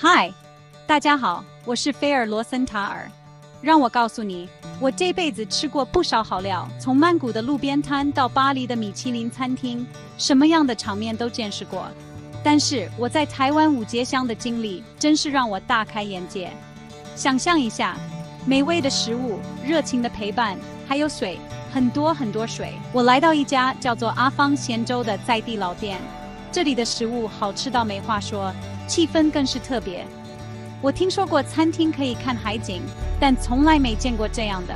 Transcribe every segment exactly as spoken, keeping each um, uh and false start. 嗨，大家好，我是菲尔·罗森塔尔。让我告诉你，我这辈子吃过不少好料，从曼谷的路边摊到巴黎的米其林餐厅，什么样的场面都见识过。但是我在台湾五节乡的经历，真是让我大开眼界。想象一下，美味的食物、热情的陪伴，还有水，很多很多水。我来到一家叫做阿芳咸粥的在地老店，这里的食物好吃到没话说，气氛更是特别。 我听说过餐厅可以看海景，但从来没见过这样的。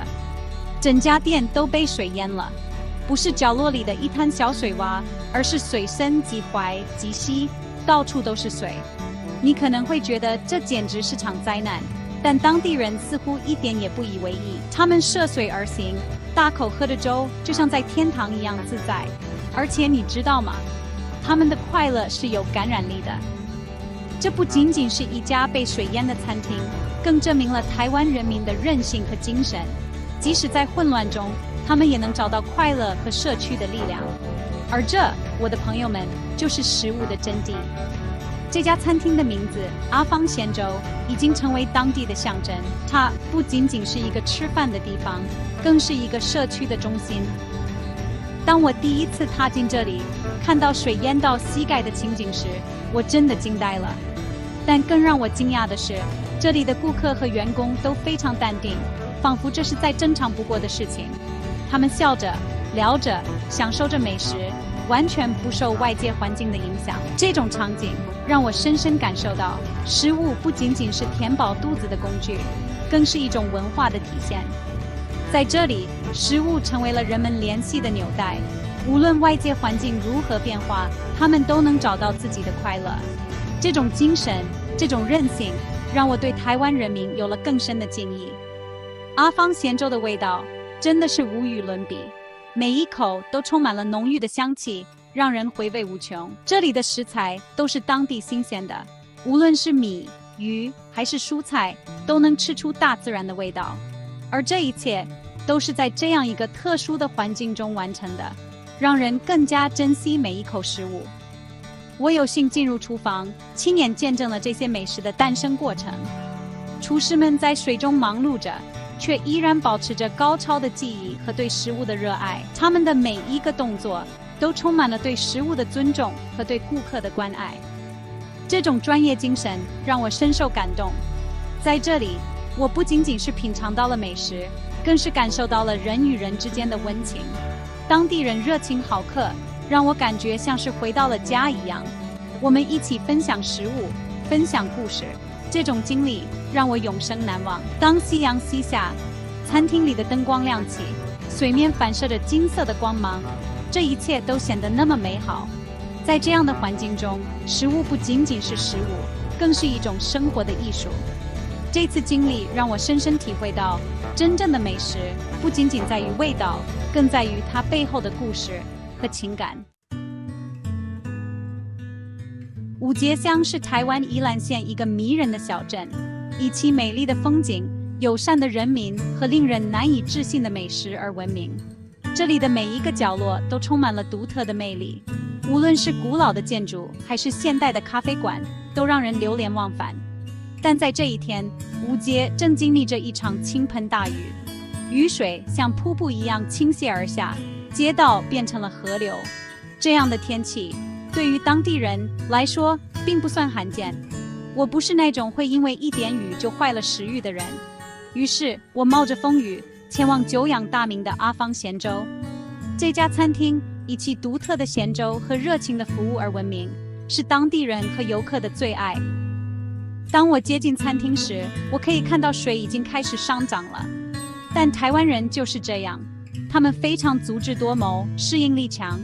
整家店都被水淹了，不是角落里的一滩小水洼，而是水深及踝及膝，到处都是水。你可能会觉得这简直是场灾难，但当地人似乎一点也不以为意，他们涉水而行，大口喝着粥，就像在天堂一样自在。而且你知道吗？他们的快乐是有感染力的。 这不仅仅是一家被水淹的餐厅，更证明了台湾人民的韧性和精神。即使在混乱中，他们也能找到快乐和社区的力量。而这，我的朋友们，就是食物的真谛。这家餐厅的名字“阿芳咸粥”已经成为当地的象征。它不仅仅是一个吃饭的地方，更是一个社区的中心。当我第一次踏进这里，看到水淹到膝盖的情景时，我真的惊呆了。 但更让我惊讶的是，这里的顾客和员工都非常淡定，仿佛这是再正常不过的事情。他们笑着、聊着、享受着美食，完全不受外界环境的影响。这种场景让我深深感受到，食物不仅仅是填饱肚子的工具，更是一种文化的体现。在这里，食物成为了人们联系的纽带，无论外界环境如何变化，他们都能找到自己的快乐。 这种精神，这种韧性，让我对台湾人民有了更深的敬意。阿芳咸粥的味道真的是无与伦比，每一口都充满了浓郁的香气，让人回味无穷。这里的食材都是当地新鲜的，无论是米、鱼还是蔬菜，都能吃出大自然的味道。而这一切都是在这样一个特殊的环境中完成的，让人更加珍惜每一口食物。 我有幸进入厨房，亲眼见证了这些美食的诞生过程。厨师们在水中忙碌着，却依然保持着高超的技艺和对食物的热爱。他们的每一个动作都充满了对食物的尊重和对顾客的关爱。这种专业精神让我深受感动。在这里，我不仅仅是品尝到了美食，更是感受到了人与人之间的温情。当地人热情好客。 让我感觉像是回到了家一样，我们一起分享食物，分享故事，这种经历让我永生难忘。当夕阳西下，餐厅里的灯光亮起，水面反射着金色的光芒，这一切都显得那么美好。在这样的环境中，食物不仅仅是食物，更是一种生活的艺术。这次经历让我深深体会到，真正的美食不仅仅在于味道，更在于它背后的故事 和情感。五节乡是台湾宜兰县一个迷人的小镇，以其美丽的风景、友善的人民和令人难以置信的美食而闻名。这里的每一个角落都充满了独特的魅力，无论是古老的建筑还是现代的咖啡馆，都让人流连忘返。但在这一天，五节正经历着一场倾盆大雨，雨水像瀑布一样倾泻而下， 街道变成了河流，这样的天气对于当地人来说并不算罕见。我不是那种会因为一点雨就坏了食欲的人，于是我冒着风雨前往久仰大名的阿芳咸粥。这家餐厅以其独特的咸粥和热情的服务而闻名，是当地人和游客的最爱。当我接近餐厅时，我可以看到水已经开始上涨了，但台湾人就是这样， 他们非常足智多谋，适应力强。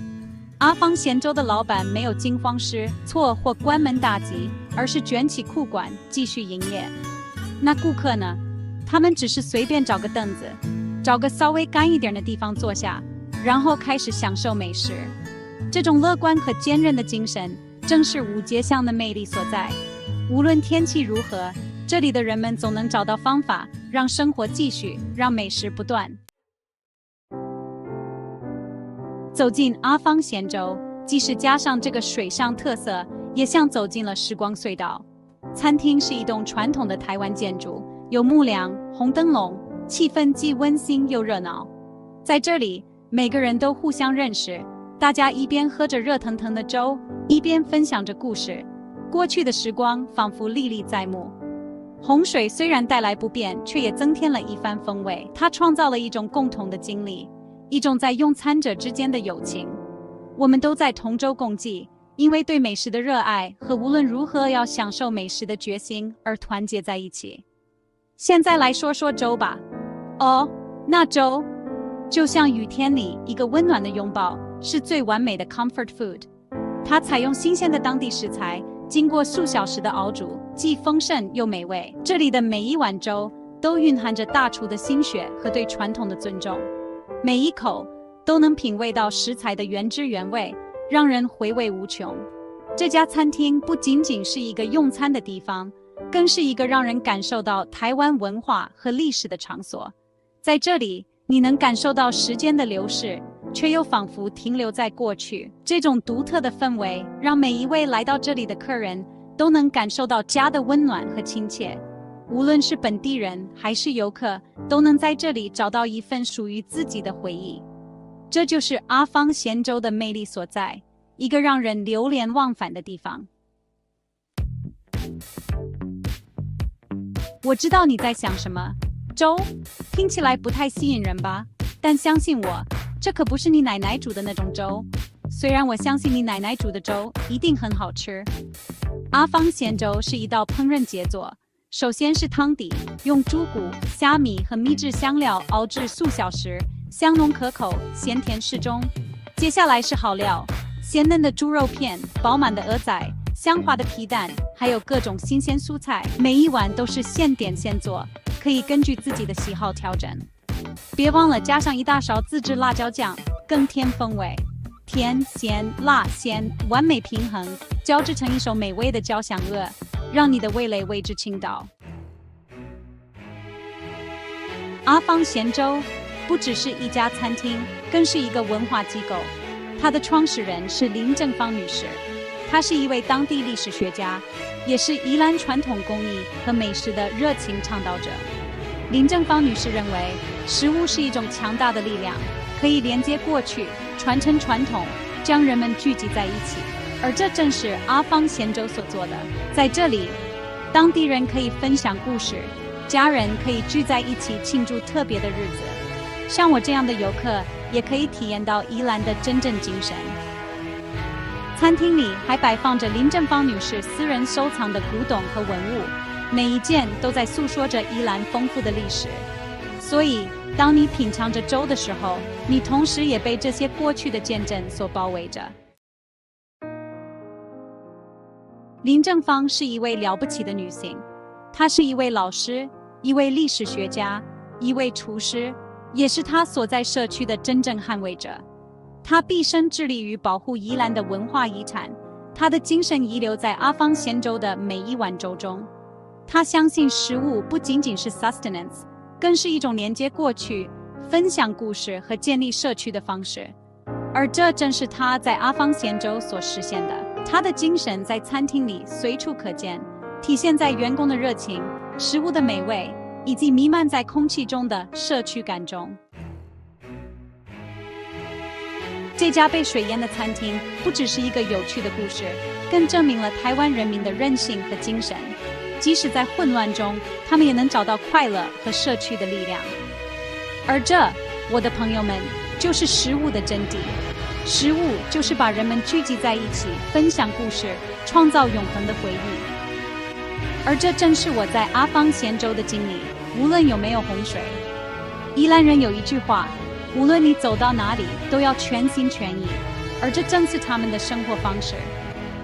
阿芳咸粥的老板没有惊慌失措或关门大吉，而是卷起裤管继续营业。那顾客呢？他们只是随便找个凳子，找个稍微干一点的地方坐下，然后开始享受美食。这种乐观和坚韧的精神，正是五节乡的魅力所在。无论天气如何，这里的人们总能找到方法，让生活继续，让美食不断。 走进阿芳咸粥，即使加上这个水上特色，也像走进了时光隧道。餐厅是一栋传统的台湾建筑，有木梁、红灯笼，气氛既温馨又热闹。在这里，每个人都互相认识，大家一边喝着热腾腾的粥，一边分享着故事。过去的时光仿佛历历在目。洪水虽然带来不便，却也增添了一番风味。它创造了一种共同的经历，一种在用餐者之间的友情。我们都在同舟共济，因为对美食的热爱和无论如何要享受美食的决心而团结在一起。现在来说说粥吧。哦，那粥就像雨天里一个温暖的拥抱，是最完美的 comfort food。它采用新鲜的当地食材，经过数小时的熬煮，既丰盛又美味。这里的每一碗粥都蕴含着大厨的心血和对传统的尊重，每一口都能品味到食材的原汁原味，让人回味无穷。这家餐厅不仅仅是一个用餐的地方，更是一个让人感受到台湾文化和历史的场所。在这里，你能感受到时间的流逝，却又仿佛停留在过去。这种独特的氛围，让每一位来到这里的客人都能感受到家的温暖和亲切。无论是本地人还是游客，都能在这里找到一份属于自己的回忆。这就是阿芳咸粥的魅力所在，一个让人流连忘返的地方。我知道你在想什么，粥听起来不太吸引人吧？但相信我，这可不是你奶奶煮的那种粥。虽然我相信你奶奶煮的粥一定很好吃。阿芳咸粥是一道烹饪杰作，首先是汤底，用猪骨、虾米和秘制香料熬制数小时。香浓可口，咸甜适中。接下来是好料，鲜嫩的猪肉片、饱满的鹅仔、香滑的皮蛋，还有各种新鲜蔬菜。每一碗都是现点现做，可以根据自己的喜好调整。别忘了加上一大勺自制辣椒酱，更添风味。甜、咸、辣、鲜，完美平衡，交织成一首美味的交响乐，让你的味蕾为之倾倒。阿芳咸粥不只是一家餐厅，更是一个文化机构。它的创始人是林正芳女士，她是一位当地历史学家，也是宜兰传统工艺和美食的热情倡导者。林正芳女士认为，食物是一种强大的力量，可以连接过去，传承传统，将人们聚集在一起。而这正是阿芳咸粥所做的。在这里，当地人可以分享故事，家人可以聚在一起庆祝特别的日子。像我这样的游客也可以体验到宜兰的真正精神。餐厅里还摆放着林正芳女士私人收藏的古董和文物，每一件都在诉说着宜兰丰富的历史。所以，当你品尝着粥的时候，你同时也被这些过去的见证所包围着。林正芳是一位了不起的女性，她是一位老师，一位历史学家，一位厨师。也是他所在社区的真正捍卫者，他毕生致力于保护宜兰的文化遗产，他的精神遗留在阿芳咸粥的每一碗粥中。他相信食物不仅仅是 sustenance， 更是一种连接过去、分享故事和建立社区的方式，而这正是他在阿芳咸粥所实现的。他的精神在餐厅里随处可见，体现在员工的热情、食物的美味，以及弥漫在空气中的社区感中。这家被水淹的餐厅不只是一个有趣的故事，更证明了台湾人民的韧性和精神。即使在混乱中，他们也能找到快乐和社区的力量。而这，我的朋友们，就是食物的真谛。食物就是把人们聚集在一起，分享故事，创造永恒的回忆。而这正是我在阿芳咸粥的经历。无论有没有洪水，宜兰人有一句话，无论你走到哪里都要全心全意，而这正是他们的生活方式。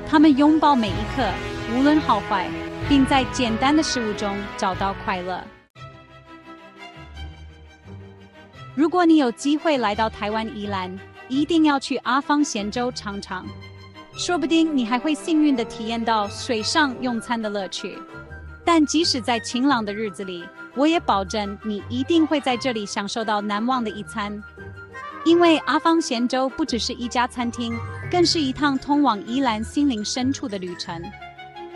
他们拥抱每一刻，无论好坏，并在简单的事物中找到快乐。如果你有机会来到台湾宜兰，一定要去阿芳咸粥尝尝，说不定你还会幸运地体验到水上用餐的乐趣。但即使在晴朗的日子里，我也保证你一定会在这里享受到难忘的一餐。因为阿芳咸粥不只是一家餐厅，更是一趟通往宜兰心灵深处的旅程。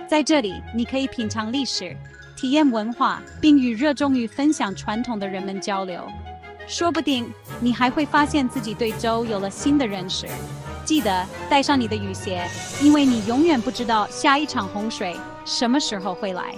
在这里，你可以品尝历史，体验文化，并与热衷于分享传统的人们交流。说不定你还会发现自己对州有了新的认识。记得带上你的雨鞋，因为你永远不知道下一场洪水什么时候会来。